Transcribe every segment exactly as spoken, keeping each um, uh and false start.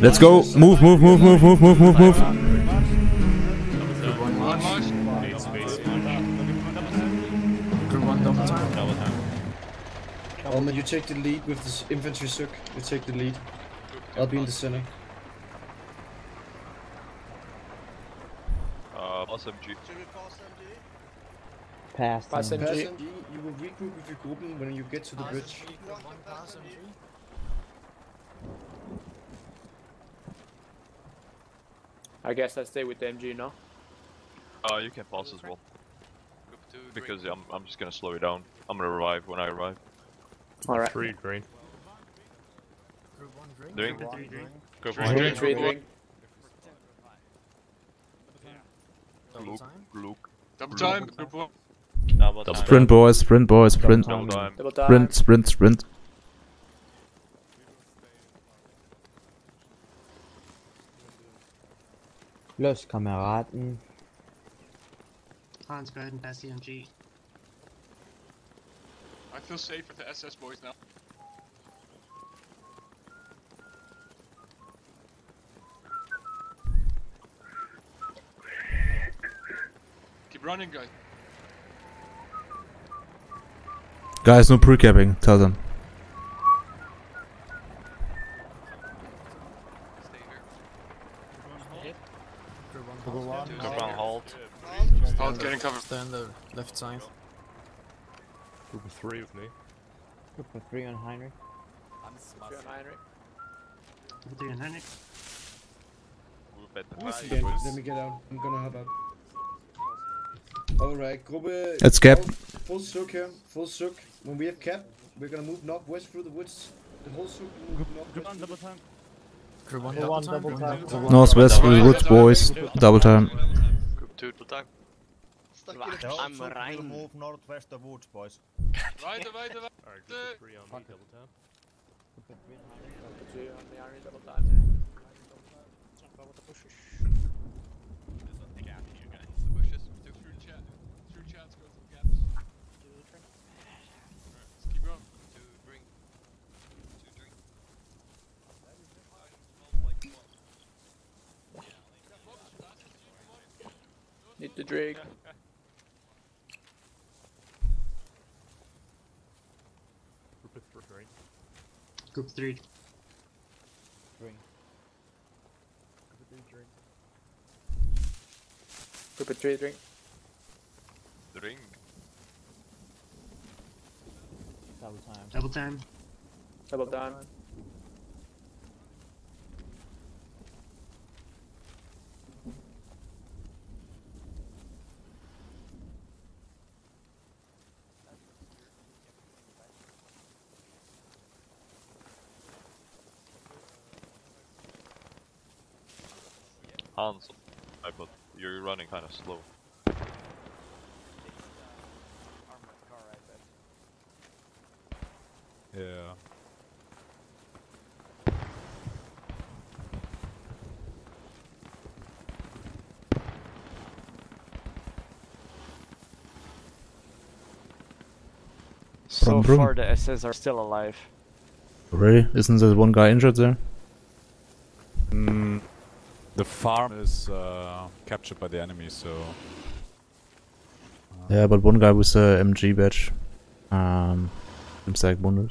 Let's go. Move, move, move, move, move, move, move, move. Alma, you take the lead with this infantry sook. You take the lead. I'll be in the center. Uh, pass M G. Pass M G. Pass M G. You will regroup with your Gruppen when you get to the bridge. I guess I stay with the M G now. Uh, you can pass as well. Because I'm, I'm just gonna slow it down. I'm gonna revive when I arrive. Alright. Three green. Drink. Drink. Drink. Drink. Look. Look. Double time. Sprint boys. Sprint boys. Sprint. Sprint. Sprint. Sprint. Los Kameraden. Hans, go ahead and pass the M G. I feel safe with the S S boys now. Keep running, guys. Guys, no pre-capping. Tell them. Stand the left side. Group of three with me. Group of three on Heinrich. I'm on Heinrich. Group three on Heinrich. Okay, let me get out. I'm gonna have out. Alright, Gruppe. Let's cap. Full circle here. Full circle. When we have cap, we're gonna move northwest through the woods. The whole circle will move northwest. Double time. Group one, double time. Double time. Double time. Northwest through the woods, boys. Double time. Group two, double time. I'm right. Move northwest of woods, boys. Right, right, right. Alright, three on the double tap. Two on the army double tap. Jump over the bushes. There's nothing out here, guys. The bushes. Through the chat. Through the chats, go through gaps. Let's keep going. Two drink. Two drink. Need the drink. Group three. Drink. Group three drink. Group three drink. Drink. Double time. Double time. Double time. Hans, I but you're running kind of slow. Yeah. So far the S S are still alive. Really? Isn't there one guy injured there? Hmm. The farm is uh, captured by the enemy, so... Uh, yeah, but one guy with the M G badge um, seems like wounded.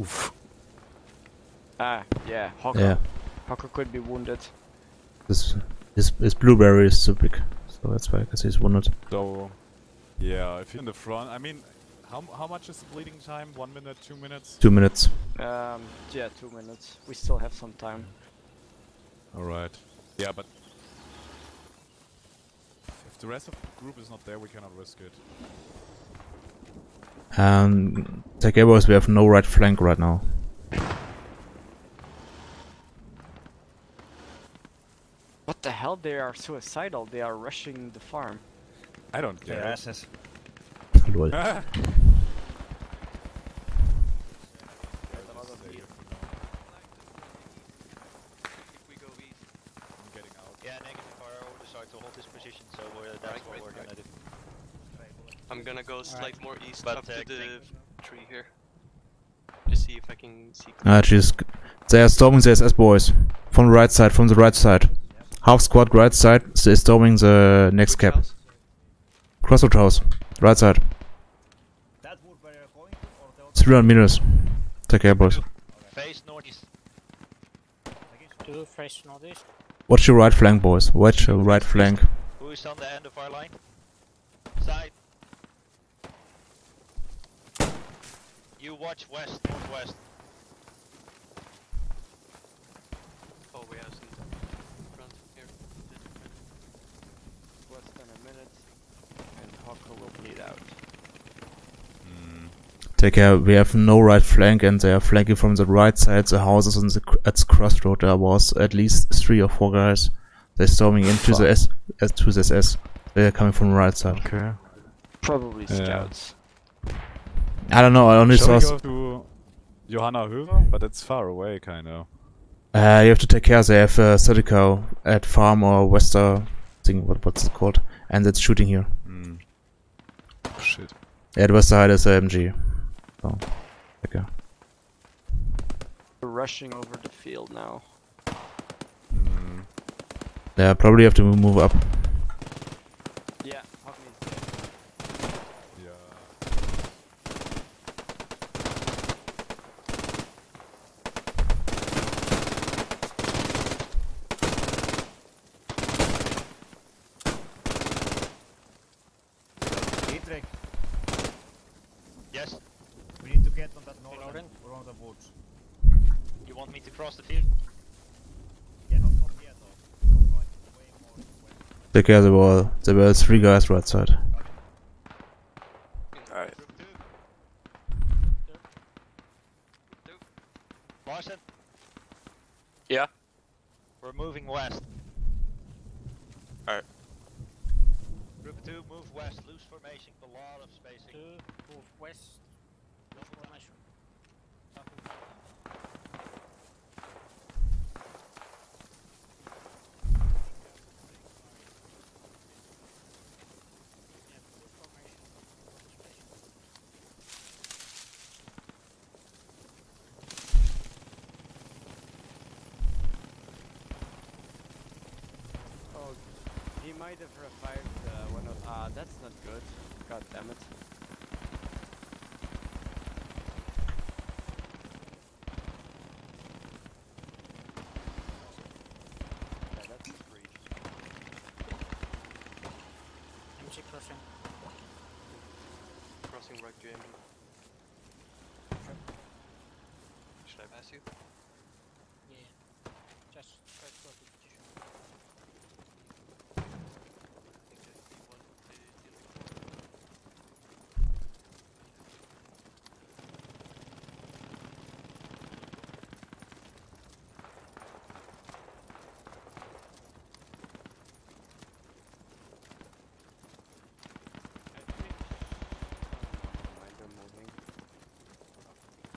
Oof. Ah, yeah, Hawker. Yeah. Hawker could be wounded. This, his, his blueberry is too big, so that's why I guess he's wounded. So, yeah, if you're in the front, I mean, how, how much is the bleeding time? One minute, two minutes? Two minutes. Um, yeah, two minutes. We still have some time. Alright. Yeah, but if the rest of the group is not there, we cannot risk it. Um, take care, boys. We have no right flank right now. What the hell? They are suicidal. They are rushing the farm. I don't care. Their asses. Lol. Like more east, but up uh, to the tree here. Just see if I can see. Ah, jeez. They are storming the S S boys. From the right side, from the right side. Half squad, right side, they are storming the next cap. Crossroad house, right side. three hundred meters. Take care, boys. Face northeast. Watch your right flank, boys. Watch your right flank. Who is on the end of our line? Side. You watch west, northwest. Oh, we have some front here. Less than a minute, and Hawker will bleed out. Mm. Take care. We have no right flank, and they are flanking from the right side. The houses on the at the crossroad. There was at least three or four guys. They're storming into the S, S to the S S. They're coming from the right side. Okay. Probably scouts. Yeah. I don't know. I only Shall saw. We go to Johanna Höver, but it's far away, kind of. Uh, you have to take care. They have uh, Sertico at farm or Wester thing. What, what's it called? And it's shooting here. Mm. Oh, shit. Yeah, the Wester side is M G. So, okay. We're rushing over the field now. Mm. Yeah, probably have to move up. Yeah. Yes. We need to get on that northern around the woods. You want me to cross the field? Yeah, not from here though. Way more. Take care of the wall. There were three guys right side. Alright. Marcin? Yeah? We're moving west. Alright. Group two, move west, loose formation, a lot of spacing. Two, move west, loose formation. I might have revived uh, one of. Ah, that's not good. God damn it. Yeah, that's a breach. M G crossing. Crossing right to M G. Sure. Should I pass you? Yeah. Just try to cross it.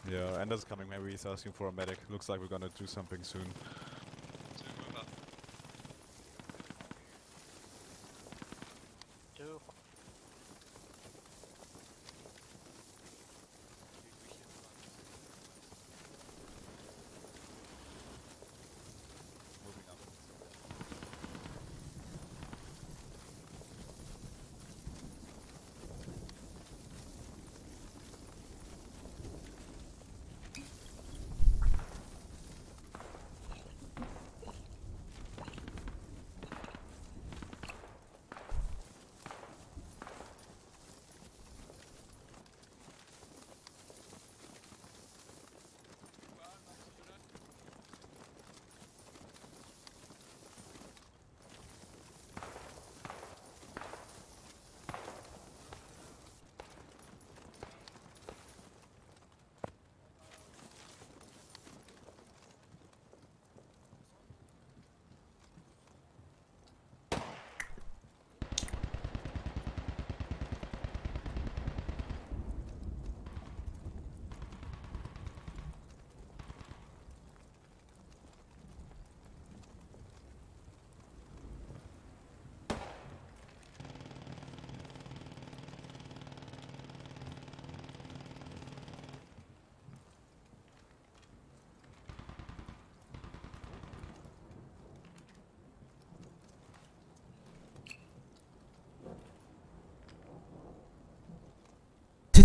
Yeah, Anderson's coming, maybe he's asking for a medic. Looks like we're gonna do something soon. Two.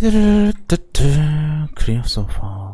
Clear so far.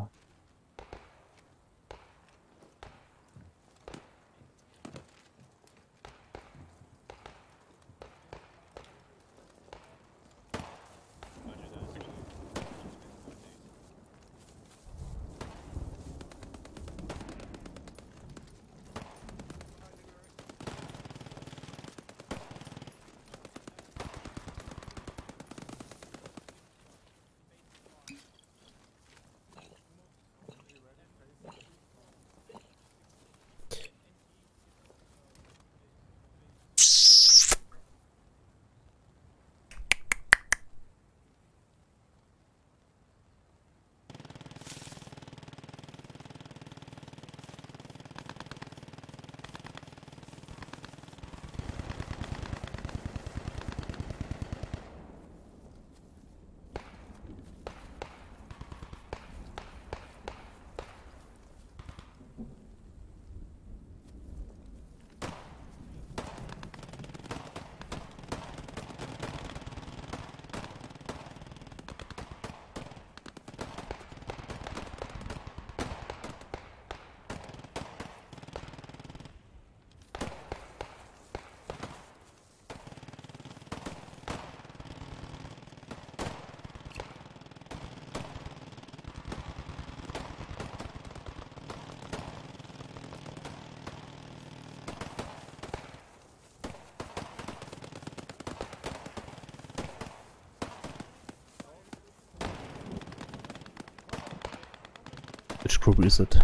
Which group is it?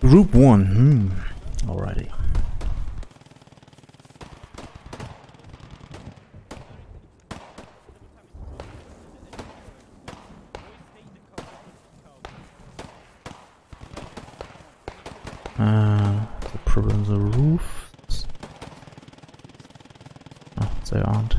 Group one, hmm, alrighty. Uh, the problem is the roofs. Oh, they aren't.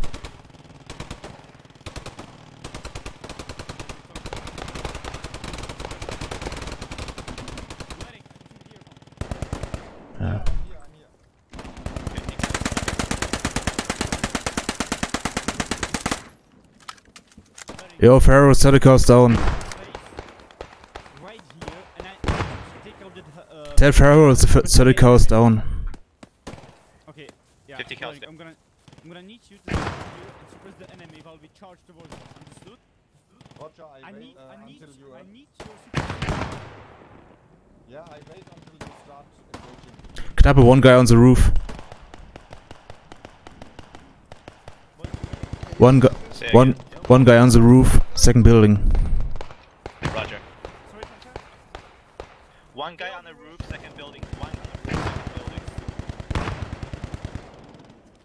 Yo, Pharaoh, set the cost down. Right here, and I uh, tell Pharaoh, set the cost down. Okay, yeah, fifty cows, I'm gonna, I'm gonna need you to here and suppress the enemy while we charge towards us. Understood? Roger, I, I wait need, uh, I need, until you I need your yeah, I wait until you start engaging. Knappe, one guy on the roof. One guy, one. One guy on the roof, second building. Roger. One guy on the roof, second building. One on the roof, second building.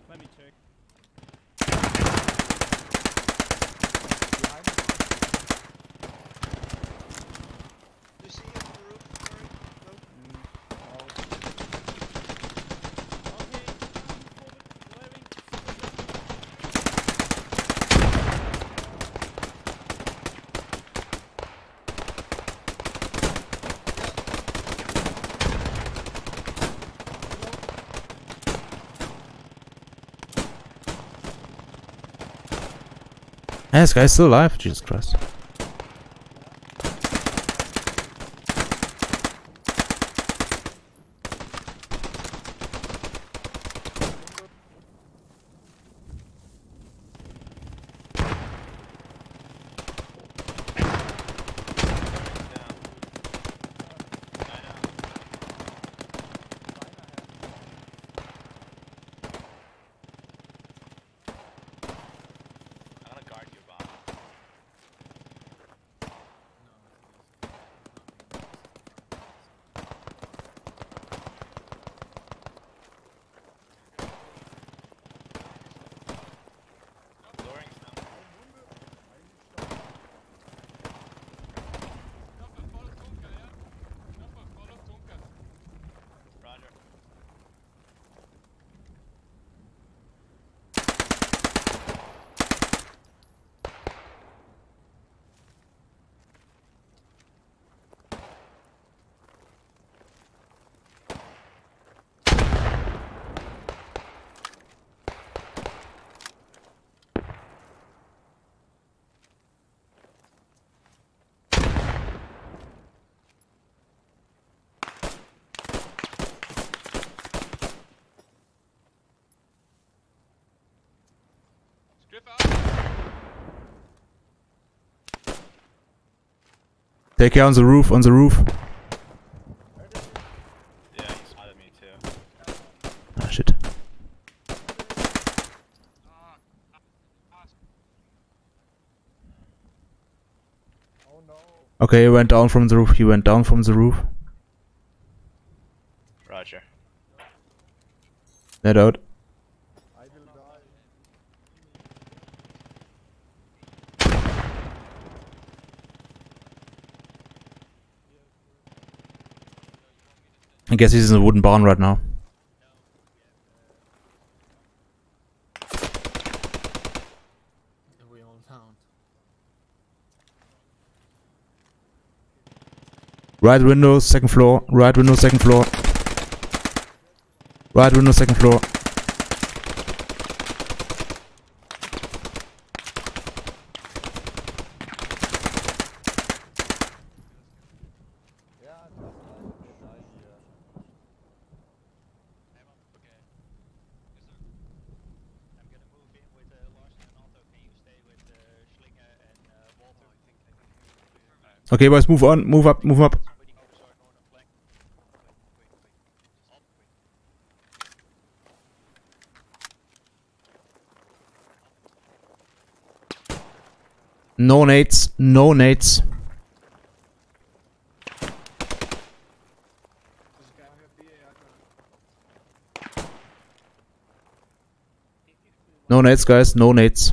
Let me check. You see him on the roof? Sorry. Yeah, this guy's still alive, Jesus Christ. Take care on the roof, on the roof. Yeah, he spotted me too. Ah, shit. Okay, he went down from the roof, he went down from the roof. Roger. Net out. I guess he's in the wooden barn right now. We all found. Right window, second floor. Right window, second floor. Right window, second floor. Okay, boys, move on, move up, move up. No nades, no nades. No nades, guys, no nades.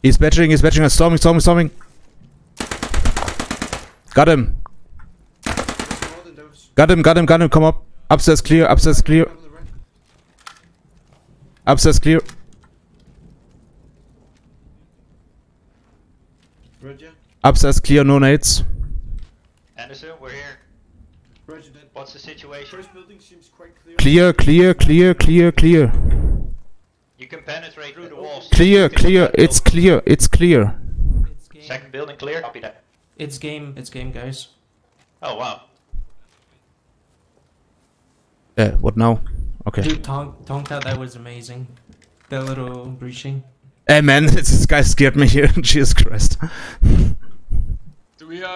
He's patching, he's patching us, storming, storming, storming. Got him. Got him, got him, got him, come up. Upstairs clear, upstairs clear. Upstairs clear. Roger. Upstairs clear, no nades. Anderson, we're here. Roger, what's the situation? First building seems quite clear. Clear, clear, clear, clear, clear. You can penetrate through the walls. Clear, clear, it's clear, it's clear. It's game. Second building clear? Copy that. It's game, it's game, guys. Oh, wow. Uh, what now? Okay. Dude, Tonk, Tonk thought that was amazing. That little breaching. Hey, man, this guy scared me here. Jesus Christ. Do we, uh...